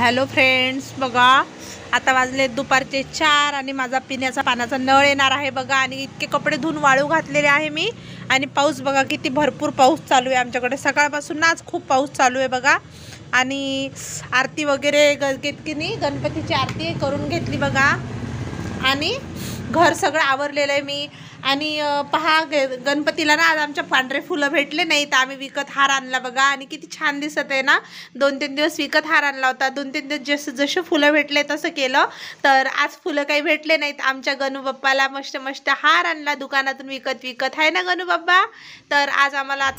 Hello friends, बघा आता वाजले दुपारचे 4 आणि माझा पिण्याचा पाण्याचा नळ येणार आहे बघा। आणि इतके कपडे धुवून वाळू घातलेले आहे मी। आणि पाऊस बघा किती भरपूर पाऊस चालू आहे आमच्याकडे, सकाळपासून आज खूप पाऊस चालू आहे बघा। आणि आरती वगैरे केतकीनी गणपतीची आरती करून घेतली बघा। आणि घर सगळं आवरलेलं आहे मी। आणि पहा गणपतीला ना आज आमच्या पांढरे फुले भेटले नाही, तर आम्ही विकत हार आणला बघा। आणि किती छान दिसत आहे ना, 2-3 दिवस विकत हार आणला होता। 2-3 दिवस जसे फुले भेटले तसं केलं, तर आज फुले काही भेटले नाहीत। आमच्या गणू बाप्पाला मस्त मस्त हार आणला दुकानातून विकत आहे ना गणू बाप्पा। तर आज आम्हाला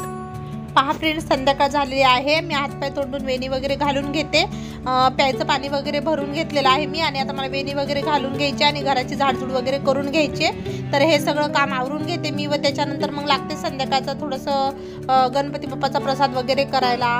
पहा फ्रेंड्स संध्याकाळ झालेली आहे। मी हातपाय तोडून वेणी वगैरे घालून घेते, प्यायचं पाणी वगैरे भरून घेतलेलं आहे मी। आणि आता मला वेणी वगैरे घालून घ्यायची आणि घराची झाडझूड वगैरे करून घ्यायची। तर हे सगळं काम आवरून घेते मी व त्याच्यानंतर मग लागते संध्याकाळचं थोडंसं गणपती बाप्पाचा प्रसाद वगैरे करायला।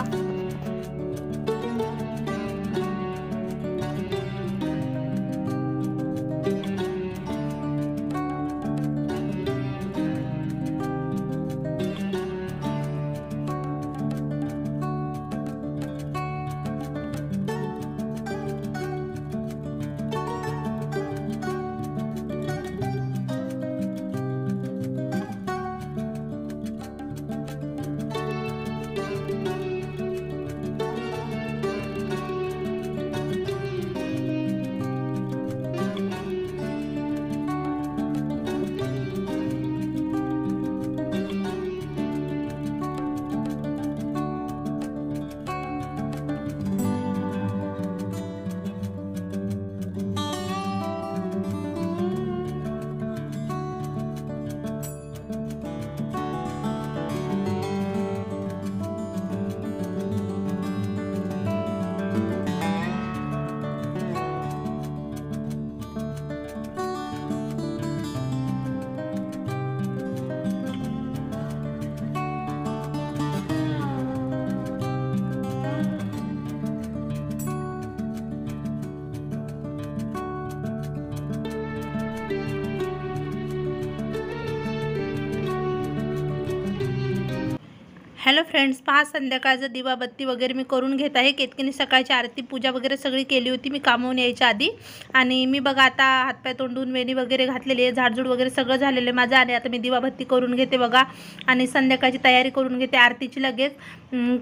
हॅलो फ्रेंड्स, पहा संध्याकाळचं दिवाबत्ती वगैरे मी करून घेत आहे। केतकीने सकाळची आरती पूजा वगैरे सगळी केली होती मी कामावून यायच्या आधी। आणि मी बघा आता हातपाय तोंडून वेणी वगैरे घातलेली आहे, झाडझूड वगैरे सगळं झालेलं आहे माझं। आणि आता मी दिवाबत्ती करून घेते बघा आणि संध्याकाळची तयारी करून घेते आरतीची लगेच,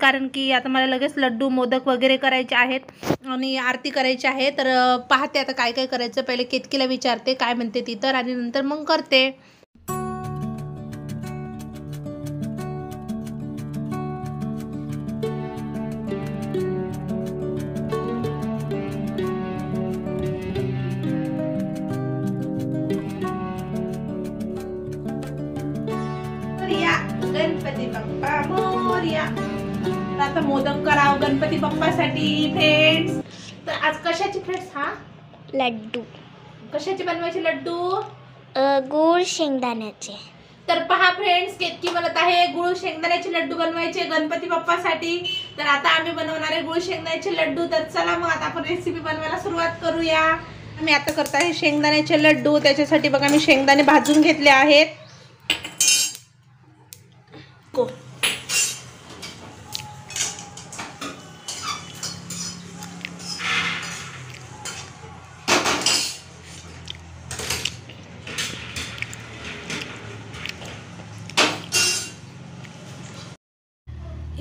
कारण की आता मला लगेच लड्डू मोदक वगैरे करायचे आहेत आणि आरती करायची आहे। तर पाहते आता काय काय करायचं, पहिले केतकीला विचारते काय म्हणते ती, तर आणि नंतर मग करते। गणपती बाप्पा मोरया। आता मोदक करावं गणपती बाप्पासाठी फ्रेंड्स। तर आज कशाची फ्रेंड्स, हा लड्डू कशाचे बनवायचे, लड्डू गुळ शेंगदाण्याचे। तर पहा फ्रेंड्स, केतकी म्हणत आहे गुळ शेंगदाण्याचे लड्डू बनवायचे गणपती बाप्पासाठी। तर आता आम्ही बनवणार आहे गुळ शेंगदाण्याचे लड्डू। तर चला मग आता आपण रेसिपी बनवायला सुरुवात करूया। मी आता करत आहे शेंगदाण्याचे लड्डू। त्याच्यासाठी बघा मी शेंगदाणे भाजून घेतले आहेत।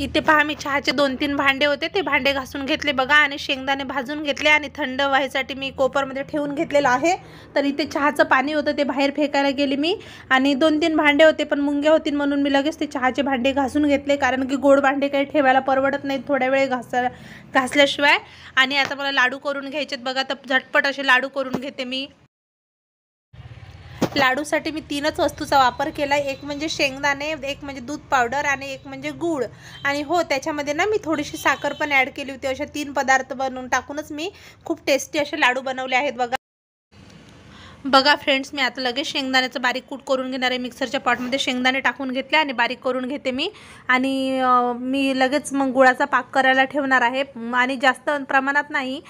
इथे पहा मी चहाचे 2-3 भांडे होते, ते भांडे घासून घेतले बघा। आणि शेंगदाणे भाजून घेतले आणि थंड व्हायसाठी मी कोपरमध्ये ठेवून घेतलेलं आहे। तर इथे चहाचं पाणी होतं, ते बाहेर फेकायला गेले मी। आणि 2-3 भांडे होते पण मुंग्या होतील म्हणून मी लगेच ते चहाचे भांडे घासून घेतले, कारण की गोड भांडे काही ठेवायला परवडत नाही थोड्या वेळ घासल्याशिवाय। आणि आता मला लाडू करून घ्यायचेत बघा, तर झटपट असे लाडू करून घेते मी। लाडूसाठी मी 3च वस्तूचा वापर केला, एक म्हणजे शेंगदाणे, एक म्हणजे दूध पावडर आणि एक म्हणजे गूळ। आणि हो त्याच्यामध्ये ना मी थोडीशी साखर पण ॲड केली होती। अशा 3 पदार्थ बनवून टाकूनच मी खूप टेस्टी असे लाडू बनवले आहेत बघा। बघा फ्रेंड्स, मी आता लगेच शेंगदाण्याचं बारीक कूट करून घेणार आहे। मिक्सरच्या पॉटमध्ये शेंगदाणे टाकून घेतले आणि बारीक करून घेते मी। आणि मी लगेच मग गुळाचा पाक करायला ठेवणार आहे। आणि जास्त प्रमाणात नाही,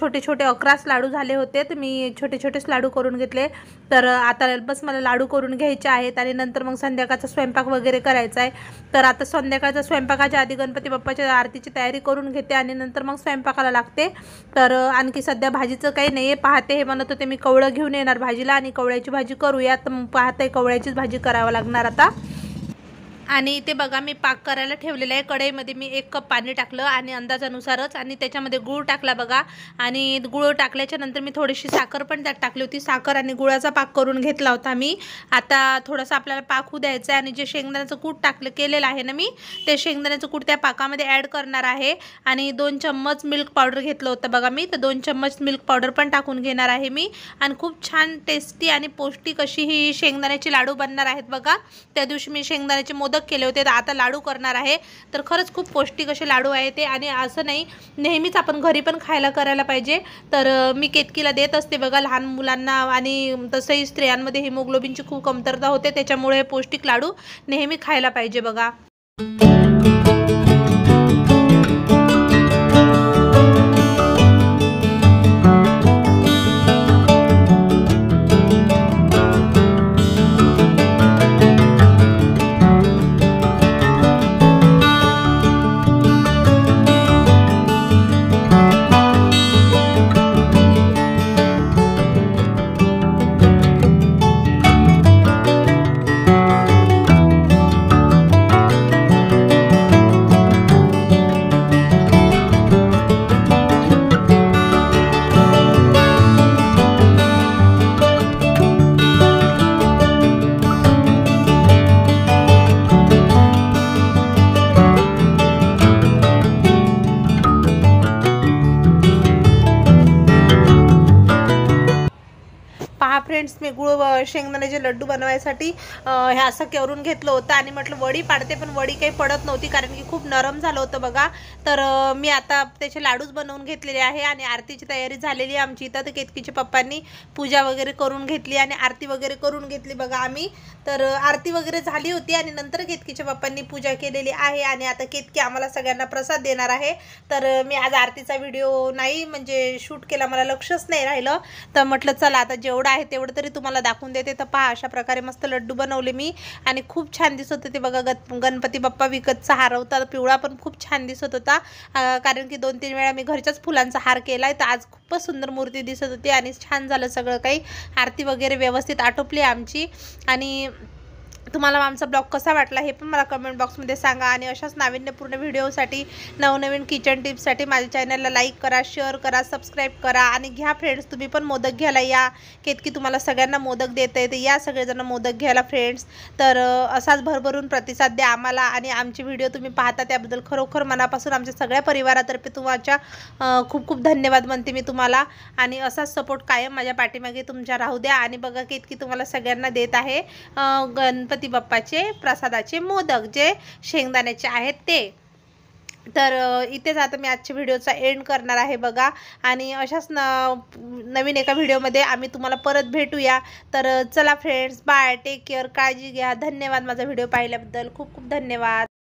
छोटे छोटे 11 लाडू झाले होते तर मी छोटे छोटेच लाडू करून घेतले। तर आता बस मला लाडू करून घ्यायचे आहेत आणि नंतर मग संध्याकाळचा स्वयंपाक वगैरे करायचा आहे। तर आता संध्याकाळचा स्वयंपाकाच्या आधी गणपती बाप्पाच्या आरतीची तयारी करून घेते आणि नंतर मग स्वयंपाकाला लागते। तर आणखी सध्या भाजीचं काही नाहीये, पाहते हे म्हणत होते मी कवळं घेऊन येणार भाजीला आणि कवळ्याची भाजी करूया। तर मग पाहते कवळ्याचीच भाजी करावा लागणार आता। आणि इथे बघा मी पाक करायला ठेवलेला आहे। कढईमध्ये मी 1 कप पाणी टाकलं आणि अंदाजानुसारच, आणि त्याच्यामध्ये गूळ टाकला बघा। आणि गूळ टाकल्याच्या नंतर मी थोडीशी साखर पण त्यात टाकली होती। साखर आणि गुळाचा पाक करून घेतला होता मी। आता थोडासा आपल्याला पाक होऊ द्यायचा आहे आणि जे शेंगदाण्याचं कूट केलेलं आहे ना मी, ते शेंगदाण्याचं कूट त्या पाकामध्ये ॲड करणार आहे। आणि 2 चम्मच मिल्क पावडर घेतलं होतं बघा मी, तर 2 चम्मच मिल्क पावडर पण टाकून घेणार आहे मी। आणि खूप छान टेस्टी आणि पौष्टिक अशी ही शेंगदाण्याची लाडू बनणार आहेत बघा। त्या दिवशी मी शेंगदाण्याचे केले होते, आता लाडू करणार आहे। तर खरंच खूप पौष्टिक असे लाडू आहे ते। आणि असं नाही, नेहमीच आपण घरी पण खायला करायला पाहिजे। तर मी केतकीला देत असते बघा, लहान मुलांना आणि तसंही स्त्रियांमध्ये हिमोग्लोबिनची खूप कमतरता होते, त्याच्यामुळे पौष्टिक लाडू नेहमी खायला पाहिजे बघा। फ्रेंड्स, मी गुळ शेंगदाण्याचे लड्डू बनवायसाठी हे असं करून घेतलं होतं आणि म्हटलं वडी पाडते, पण वडी काही पडत नव्हती कारण की खूप नरम झालं होतं बघा। तर मी आता त्याचे लाडूच बनवून घेतलेले आहे आणि आरतीची तयारी झालेली आहे आमची इथं। तर केतकीच्या पप्पांनी पूजा वगैरे करून घेतली आणि आरती वगैरे करून घेतली बघा आम्ही। तर आरती वगैरे झाली होती आणि नंतर केतकीच्या पप्पांनी पूजा केलेली आहे आणि आता केतकी आम्हाला सगळ्यांना प्रसाद देणार आहे। तर मी आज आरतीचा व्हिडिओ नाही म्हणजे शूट केला, मला लक्षच नाही राहिलं। तर म्हटलं चला आता जेवढं आहे तेवढं तरी तुम्हाला दाखवून देते। तर पहा अशा प्रकारे मस्त लड्डू बनवले मी आणि खूप छान दिसत होते बघा। गणपती बाप्पा विकतचा हार होता, पिवळा पण खूप छान दिसत होता कारण की 2-3 वेळा मी घरच्याच फुलांचा हार केला आहे। तर आज खूपच सुंदर मूर्ती दिसत होती आणि छान झालं सगळं काही। आरती वगैरे व्यवस्थित आटोपली आमची। आणि तुम्हाला आमचा ब्लॉग कसा वाटला हे पण मला कमेंट बॉक्समध्ये सांगा। आणि अशाच नाविन्यपूर्ण व्हिडिओसाठी, नवनवीन किचन टिप्ससाठी माझ्या चॅनलला लाईक करा, शेअर करा, सबस्क्राईब करा। आणि घ्या फ्रेंड्स तुम्ही पण मोदक घ्यायला या, केतकी तुम्हाला सगळ्यांना मोदक देते, तर या सगळेजण मोदक घ्यायला फ्रेंड्स। तर असाच भरभरून प्रतिसाद द्या आम्हाला। आणि आमचे व्हिडिओ तुम्ही पाहता त्याबद्दल खरोखर मनापासून आमच्या सगळ्या परिवारातर्फे तुमच्या खूप खूप धन्यवाद म्हणते मी तुम्हाला। आणि असाच सपोर्ट कायम माझ्या पाठीमागे तुमच्या राहू द्या। आणि बघा केतकी तुम्हाला सगळ्यांना देत आहे गणपती बाप्पाचे प्रसादाचे मोदक जे शेंगदाण्याचे आहेत ते। तर इथेच आता मी आजच्या व्हिडिओचा एंड करणार आहे बघा। आणि अशाच नवीन एका व्हिडिओमध्ये आम्ही तुम्हाला परत भेटूया। तर चला फ्रेंड्स, बाय, टेक केअर, काळजी घ्या। धन्यवाद माझा व्हिडिओ पाहिल्याबद्दल, खूप खूप धन्यवाद।